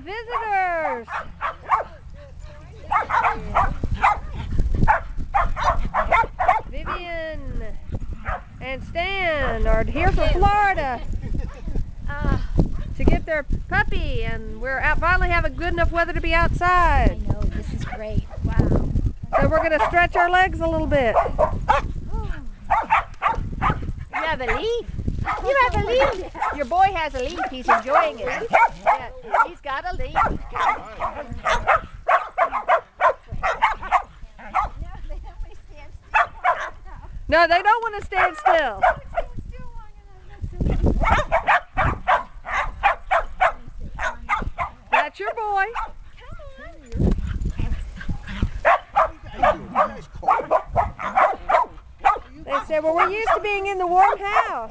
have visitors. Vivian and Stan are here from Florida to get their puppy, and we're out, finally having good enough weather to be outside. I know, this is great. Wow. So we're going to stretch our legs a little bit. You have a leaf. You have a leaf. Your boy has a leaf. He's enjoying it. Yeah, he's got a leaf. No, they don't want to stand still. That's your boy. Come on. They said, well, we're used to being in the warm house.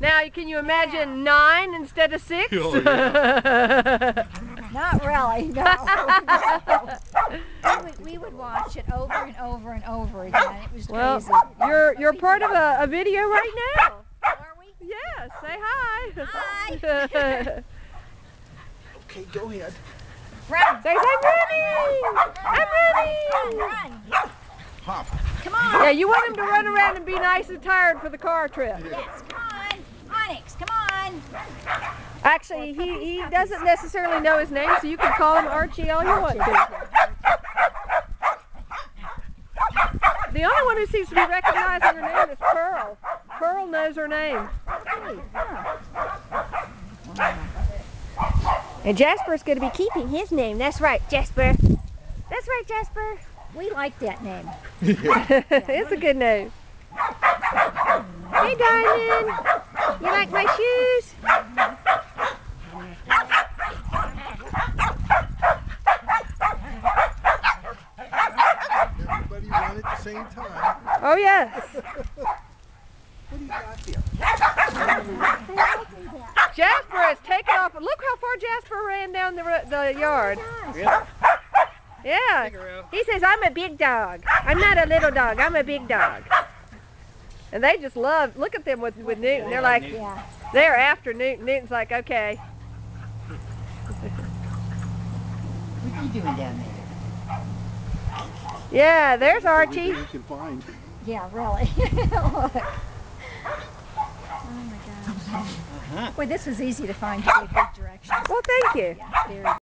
Now, can you imagine 9 instead of 6? Oh, yeah. Not really, no. we would watch it over and over and over again. It was crazy. Well, you're part of a video right now. Are we? Yes, say hi. Hi. Okay, go ahead. Run. Say, I'm running. Run. Hop. Come on. Yeah, you want him to run around and be nice and tired for the car trip. Yes, come on. Onyx, come on. Actually, he doesn't necessarily know his name, so you can call him Archie all you want to. The only one who seems to be recognizing her name is Pearl. Pearl knows her name. And Jasper's going to be keeping his name. That's right, Jasper. That's right, Jasper. We like that name. It's a good name. Hey, Diamond. You like my shoes? Everybody won at the same time. Oh, yes. What do you got here? Jasper has taken off. Look how far Jasper ran down the yard. Oh, yeah. Figaro. He says, I'm a big dog. I'm not a little dog. I'm a big dog. And they just love, look at them with Newton. They're like, yeah. They're after Newton. Newton's like, okay. What are you doing down there? Yeah, there's Archie. You can find. Yeah, really. Look. Oh, my gosh. Boy, this was easy to find in a good direction. Well, thank you. Yeah, very